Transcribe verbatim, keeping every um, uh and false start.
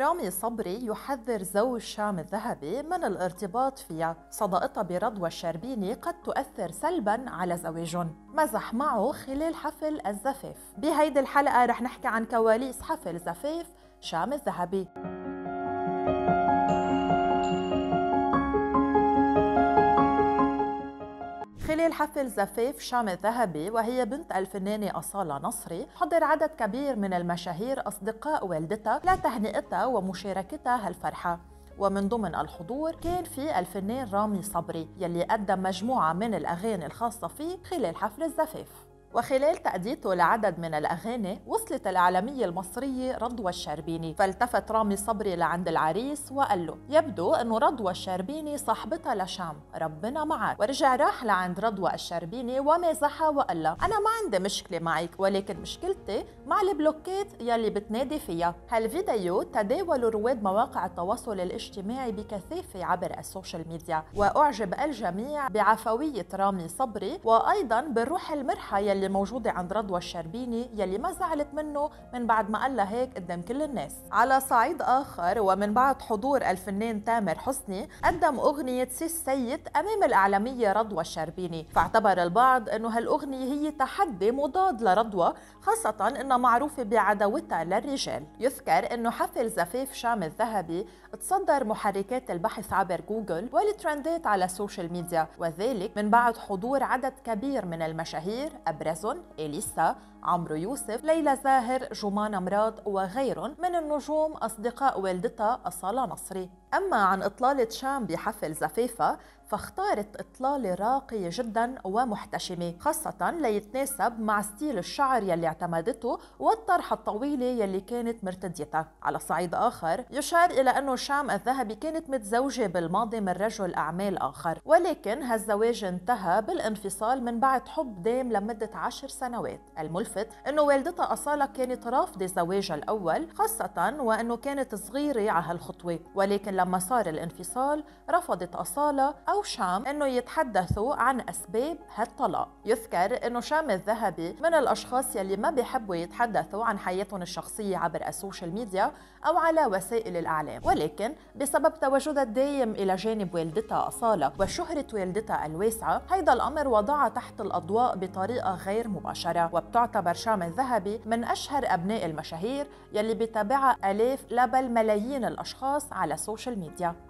رامي صبري يحذر زوج شام الذهبي من الارتباط فيها، صداقتها برضوى الشربيني قد تؤثر سلباً على زوجهم. مزح معه خلال حفل الزفاف. بهيدي الحلقة رح نحكي عن كواليس حفل زفاف شام الذهبي. خلال حفل زفاف شام الذهبي وهي بنت الفنانة أصالة نصري، حضر عدد كبير من المشاهير أصدقاء والدتها لتهنئتها ومشاركتها هالفرحة، ومن ضمن الحضور كان في الفنان رامي صبري يلي قدم مجموعة من الأغاني الخاصة فيه خلال حفل الزفاف. وخلال تأديته لعدد من الأغاني وصلت الإعلامية المصرية رضوى الشربيني، فالتفت رامي صبري لعند العريس وقال له يبدو أنه رضوى الشربيني صاحبتها لشام، ربنا معك. ورجع راح لعند رضوى الشربيني ومازحها وقال لها أنا ما عندي مشكلة معك، ولكن مشكلتي مع البلوكات يلي بتنادي فيها. هالفيديو تداولوا رواد مواقع التواصل الاجتماعي بكثافة عبر السوشيال ميديا، وأعجب الجميع بعفوية رامي صبري وأيضا بالروح المرحة يلي اللي موجودة عند رضوى الشربيني يلي ما زعلت منه من بعد ما قالها هيك قدام كل الناس. على صعيد آخر ومن بعد حضور الفنان تامر حسني، قدم أغنية سيس سيد أمام الإعلامية رضوى الشربيني، فاعتبر البعض أنه هالأغنية هي تحدي مضاد لرضوى، خاصة أنها معروفة بعداوتها للرجال. يذكر أنه حفل زفاف شام الذهبي تصدر محركات البحث عبر جوجل والترندات على السوشيال ميديا، وذلك من بعد حضور عدد كبير من المشاهير أبرزهم إليسا، عمرو يوسف، ليلى زاهر، جومانا مراد وغيرهم من النجوم أصدقاء والدتها أصالة نصري. أما عن إطلالة شام بحفل زفافها، فاختارت إطلالة راقية جدا ومحتشمة، خاصة ليتناسب مع ستيل الشعر يلي اعتمدته والطرحة الطويلة يلي كانت مرتديتها. على صعيد آخر يشار إلى أنه شام الذهبي كانت متزوجة بالماضي من رجل أعمال آخر، ولكن هالزواج انتهى بالانفصال من بعد حب دام لمدة عشر سنوات. الملفت أنه والدتها أصالة كانت رافضة زواجها الأول، خاصة وأنه كانت صغيرة على هالخطوة، ولكن لما صار الانفصال رفضت أصالة أو شام أنه يتحدثوا عن أسباب هالطلاق. يذكر أنه شام الذهبي من الأشخاص يلي ما بيحبوا يتحدثوا عن حياتهم الشخصية عبر السوشيال ميديا أو على وسائل الإعلام، ولكن بسبب تواجدها الدائم إلى جانب والدتها أصالة وشهرة والدتها الواسعة، هيدا الأمر وضعها تحت الأضواء بطريقة غير مباشرة، وبتعتبر شام الذهبي من أشهر أبناء المشاهير يلي بتابعها آلاف لا بل ملايين الأشخاص على السوشيال ميديا.